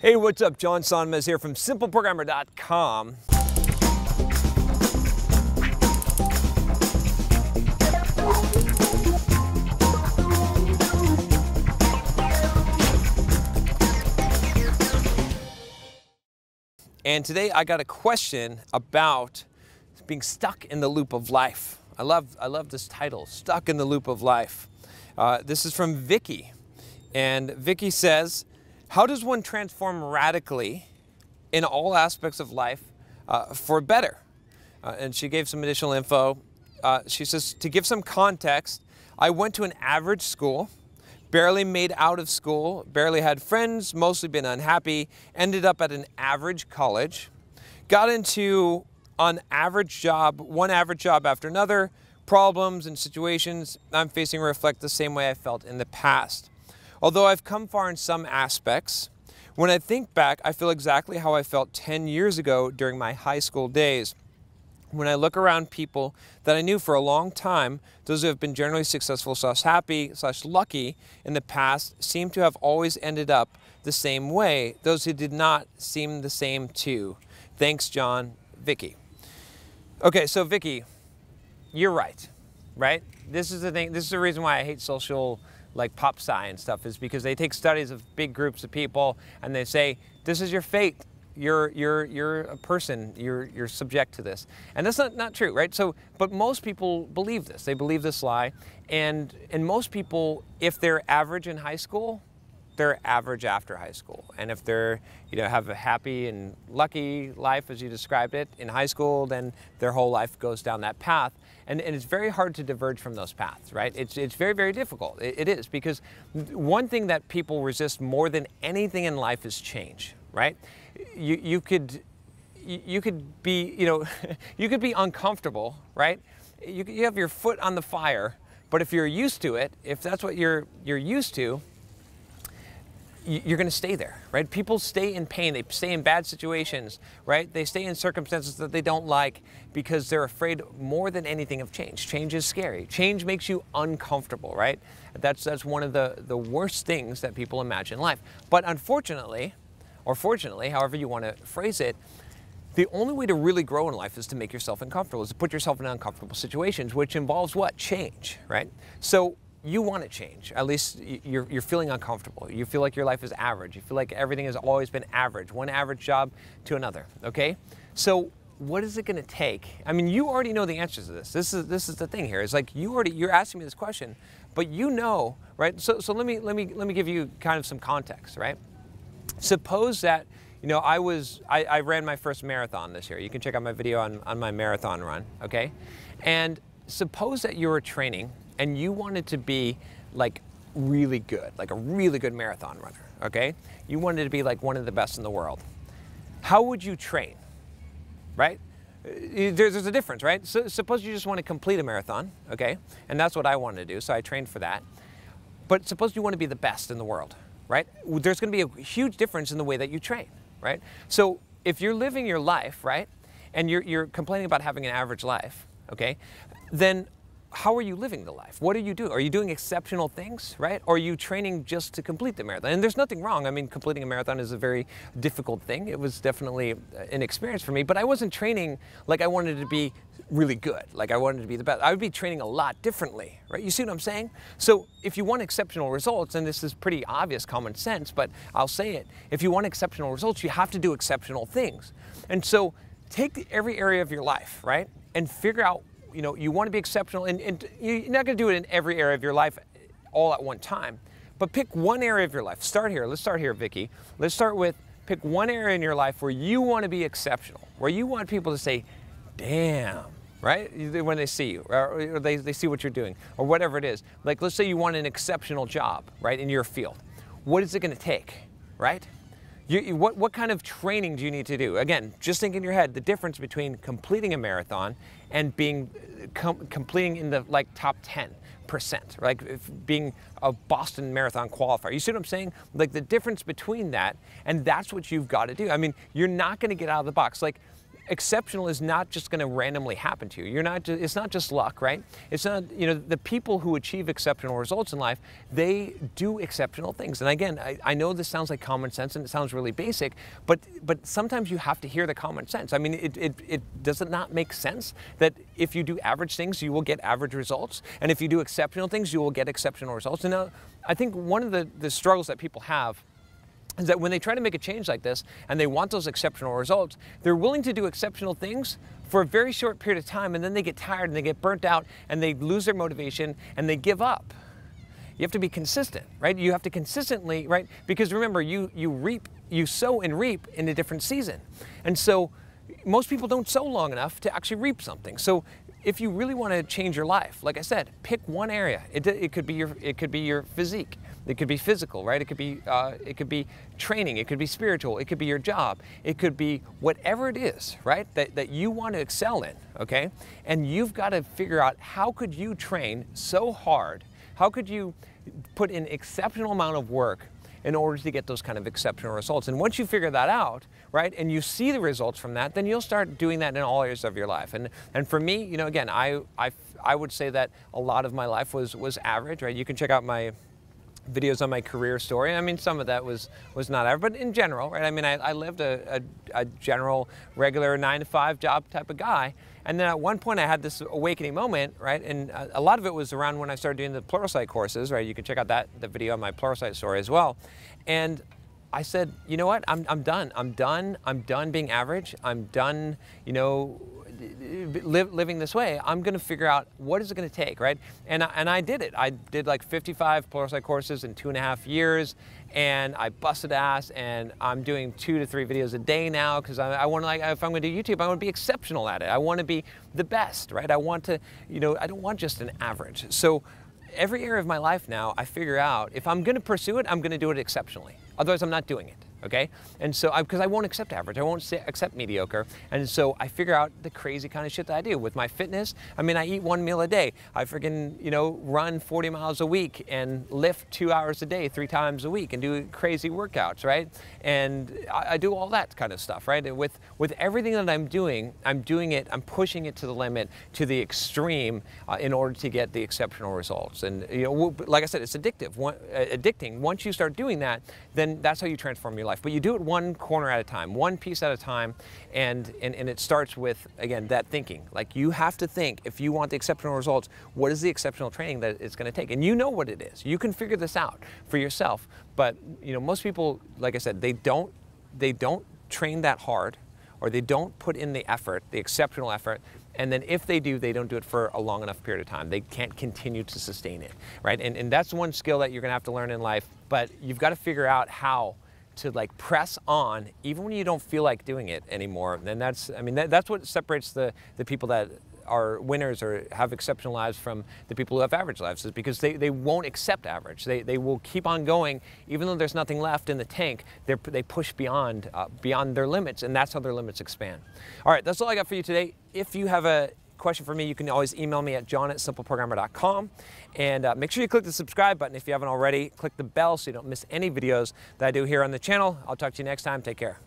Hey, what's up? John Sonmez here from SimpleProgrammer.com. And today I got a question about being stuck in the loop of life. I love this title, Stuck in the Loop of Life. This is from Vicki, and Vicki says, how does one transform radically in all aspects of life for better? And she gave some additional info. She says, to give some context, I went to an average school, barely made out of school, barely had friends, mostly been unhappy, ended up at an average college, got into an average job, one average job after another, problems and situations I'm facing reflect the same way I felt in the past. Although I've come far in some aspects, when I think back, I feel exactly how I felt 10 years ago during my high school days. When I look around people that I knew for a long time, those who have been generally successful / happy / lucky in the past seem to have always ended up the same way. Those who did not seem the same too. Thanks, John. Vicki. Okay, so Vicki, you're right? This is the thing, this is the reason why I hate social like pop sci and stuff, is because they take studies of big groups of people and they say, this is your fate. You're a person, you're subject to this. And that's not true, right? So, but most people believe this. They believe this lie. And most people, if they're average in high school, they're average after high school. And if they're, have a happy and lucky life, as you described it, in high school, then their whole life goes down that path. And it's very hard to diverge from those paths, right? It's very, very difficult. It is, because one thing that people resist more than anything in life is change, right? You could be, you could be uncomfortable, right? You have your foot on the fire, but if you're used to it, if that's what you're used to, you're going to stay there, right? People stay in pain. They stay in bad situations, right? They stay in circumstances that they don't like because they're afraid more than anything of change. Change is scary. Change makes you uncomfortable, right? That's one of the worst things that people imagine in life. But unfortunately, or fortunately, however you want to phrase it, the only way to really grow in life is to make yourself uncomfortable, is to put yourself in uncomfortable situations, which involves what? Change, right? So you want to change. At least you're feeling uncomfortable. You feel like your life is average. You feel like everything has always been average, one average job to another, okay? So what is it going to take? I mean, you already know the answers to this. This is the thing here. It's like you're asking me this question, but you know, right? So let me give you kind of some context, right? Suppose that, I ran my first marathon this year. You can check out my video on my marathon run, okay? And suppose that you were training and you wanted to be like really good, like a really good marathon runner, okay? You wanted to be like one of the best in the world. How would you train, right? There's a difference, right? So suppose you just want to complete a marathon, okay? And that's what I wanted to do, so I trained for that. But suppose you want to be the best in the world, right? There's going to be a huge difference in the way that you train, right? So if you're living your life, right, and you're complaining about having an average life, okay, then how are you living the life? What are you doing? Are you doing exceptional things, right? Or are you training just to complete the marathon? And there's nothing wrong. I mean, completing a marathon is a very difficult thing. It was definitely an experience for me, but I wasn't training like I wanted to be really good, like I wanted to be the best. I would be training a lot differently, right? You see what I'm saying? So if you want exceptional results, and this is pretty obvious common sense, but I'll say it, if you want exceptional results, you have to do exceptional things. And so take every area of your life, right? And figure out, you want to be exceptional, and you're not going to do it in every area of your life all at one time, but pick one area of your life. Start here. Let's start here, Vicki. Let's start with pick one area in your life where you want to be exceptional, where you want people to say, damn, right? When they see you, or they see what you're doing, or whatever it is. Like, let's say you want an exceptional job, right, in your field. What is it going to take, right? What kind of training do you need to do? Again, just think in your head the difference between completing a marathon and being completing in the like top 10%, like being a Boston Marathon qualifier. You see what I'm saying? Like the difference between that, and that's what you've got to do. I mean, you're not going to get out of the box. Like exceptional is not just going to randomly happen to you. You're not. It's not just luck, right? It's not. You know, the people who achieve exceptional results in life, they do exceptional things. And again, I know this sounds like common sense and it sounds really basic, but sometimes you have to hear the common sense. I mean, it does it not make sense that if you do average things, you will get average results, and if you do exceptional things, you will get exceptional results. And now, I think one of the struggles that people have is that when they try to make a change like this and they want those exceptional results, they're willing to do exceptional things for a very short period of time, and then they get tired and they get burnt out and they lose their motivation and they give up. You have to be consistent, right? You have to consistently, right? Because remember, you sow and reap in a different season. And so most people don't sow long enough to actually reap something. So if you really want to change your life, like I said, pick one area. It could be your physique. It could be physical, right? It could be training. It could be spiritual. It could be your job. It could be whatever it is, right? That you want to excel in, okay? And you've got to figure out how could you train so hard? How could you put in exceptional amount of work in order to get those kind of exceptional results? And once you figure that out, right, and you see the results from that, then you'll start doing that in all areas of your life. And for me, you know, again, I would say that a lot of my life was average, right? You can check out my videos on my career story. I mean, some of that was not average, but in general, right? I mean, I lived a general, regular 9-to-5 job type of guy. And then at one point I had this awakening moment, right? And a lot of it was around when I started doing the Pluralsight courses, right? You can check out the video on my Pluralsight story as well. And I said, you know what? I'm done being average. I'm done, you know, living this way. I'm going to figure out what is it going to take, right? And I did it. I did like 55 Pluralsight courses in 2.5 years, and I busted ass, and I'm doing 2 to 3 videos a day now because I want to, like, if I'm going to do YouTube, I want to be exceptional at it. I want to be the best, right? I want to, you know, I don't want just an average. So every area of my life now, I figure out if I'm going to pursue it, I'm going to do it exceptionally. Otherwise, I'm not doing it. Okay, and so because I won't accept average, I won't accept mediocre, and so I figure out the crazy kind of shit that I do with my fitness. I mean, I eat 1 meal a day. I freaking, you know, run 40 miles a week and lift 2 hours a day, 3 times a week, and do crazy workouts, right? And I do all that kind of stuff, right? And with everything that I'm doing it. I'm pushing it to the limit, to the extreme, in order to get the exceptional results. And you know, like I said, it's addictive, addicting. Once you start doing that, then that's how you transform your life, but you do it one corner at a time, one piece at a time, and it starts with, again, that thinking. Like, you have to think, if you want the exceptional results, what is the exceptional training that it's going to take? And you know what it is. You can figure this out for yourself. But you know, most people, like I said, they don't train that hard, or they don't put in the effort, the exceptional effort. And then if they do, they don't do it for a long enough period of time. They can't continue to sustain it, right? And that's one skill that you're going to have to learn in life. But you've got to figure out how to, like, press on even when you don't feel like doing it anymore. And that's, I mean, that's what separates the people that are winners or have exceptional lives from the people who have average lives, is because they won't accept average. They will keep on going even though there's nothing left in the tank. They push beyond beyond their limits, and that's how their limits expand. All right, that's all I got for you today. If you have a question for me, you can always email me at john@simpleprogrammer.com, and make sure you click the subscribe button if you haven't already. Click the bell so you don't miss any videos that I do here on the channel. I'll talk to you next time. Take care.